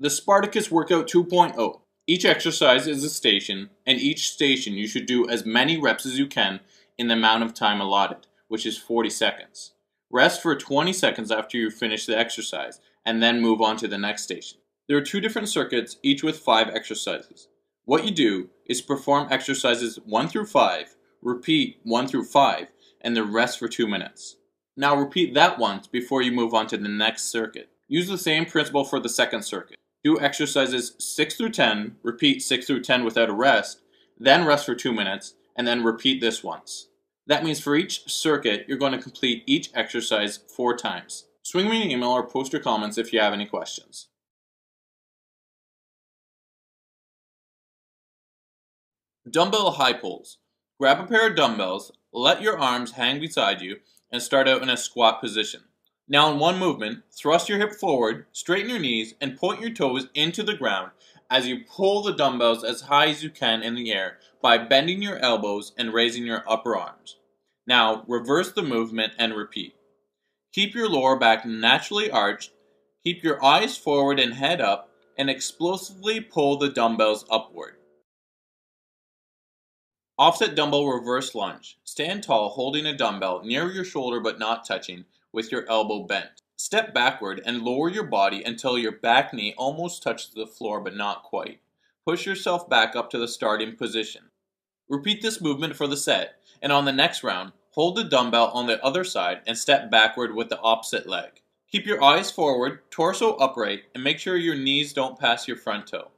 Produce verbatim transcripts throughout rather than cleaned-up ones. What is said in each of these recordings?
The Spartacus Workout two point oh. Each exercise is a station, and each station you should do as many reps as you can in the amount of time allotted, which is forty seconds. Rest for twenty seconds after you finish the exercise, and then move on to the next station. There are two different circuits, each with five exercises. What you do is perform exercises one through five, repeat one through five, and then rest for two minutes. Now repeat that once before you move on to the next circuit. Use the same principle for the second circuit. Do exercises six through ten, repeat six through ten without a rest, then rest for two minutes, and then repeat this once. That means for each circuit, you're going to complete each exercise four times. Swing me an email or post your comments if you have any questions. Dumbbell high pulls. Grab a pair of dumbbells, let your arms hang beside you, and start out in a squat position. Now in one movement, thrust your hip forward, straighten your knees, and point your toes into the ground as you pull the dumbbells as high as you can in the air by bending your elbows and raising your upper arms. Now reverse the movement and repeat. Keep your lower back naturally arched, keep your eyes forward and head up, and explosively pull the dumbbells upward. Offset dumbbell reverse lunge. Stand tall holding a dumbbell near your shoulder but not touching, with your elbow bent. Step backward and lower your body until your back knee almost touches the floor but not quite. Push yourself back up to the starting position. Repeat this movement for the set, and on the next round, hold the dumbbell on the other side and step backward with the opposite leg. Keep your eyes forward, torso upright, and make sure your knees don't pass your front toe.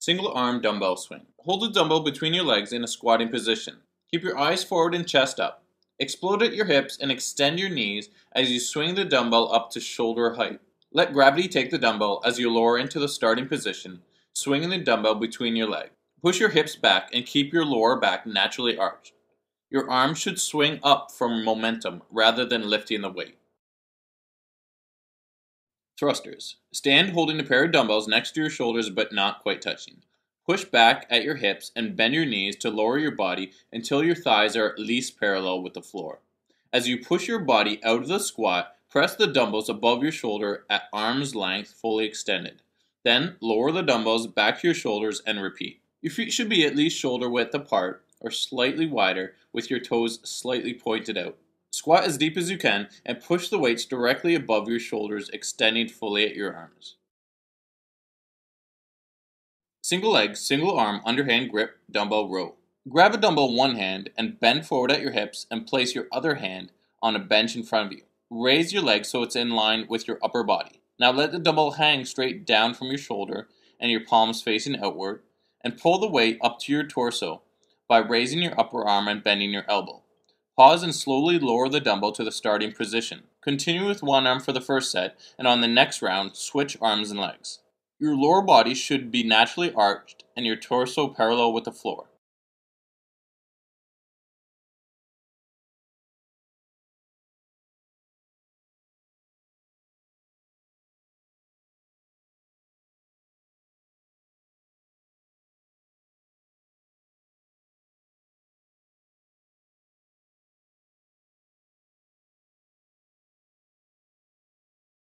Single arm dumbbell swing. Hold the dumbbell between your legs in a squatting position. Keep your eyes forward and chest up. Explode at your hips and extend your knees as you swing the dumbbell up to shoulder height. Let gravity take the dumbbell as you lower into the starting position, swinging the dumbbell between your legs. Push your hips back and keep your lower back naturally arched. Your arms should swing up from momentum rather than lifting the weight. Thrusters. Stand holding a pair of dumbbells next to your shoulders but not quite touching. Push back at your hips and bend your knees to lower your body until your thighs are at least parallel with the floor. As you push your body out of the squat, press the dumbbells above your shoulder at arm's length fully extended. Then lower the dumbbells back to your shoulders and repeat. Your feet should be at least shoulder width apart or slightly wider with your toes slightly pointed out. Squat as deep as you can and push the weights directly above your shoulders, extending fully at your arms. Single leg, single arm, underhand grip, dumbbell row. Grab a dumbbell one hand and bend forward at your hips and place your other hand on a bench in front of you. Raise your leg so it's in line with your upper body. Now let the dumbbell hang straight down from your shoulder and your palms facing outward, and pull the weight up to your torso by raising your upper arm and bending your elbow. Pause and slowly lower the dumbbell to the starting position. Continue with one arm for the first set, and on the next round, switch arms and legs. Your lower body should be naturally arched and your torso parallel with the floor.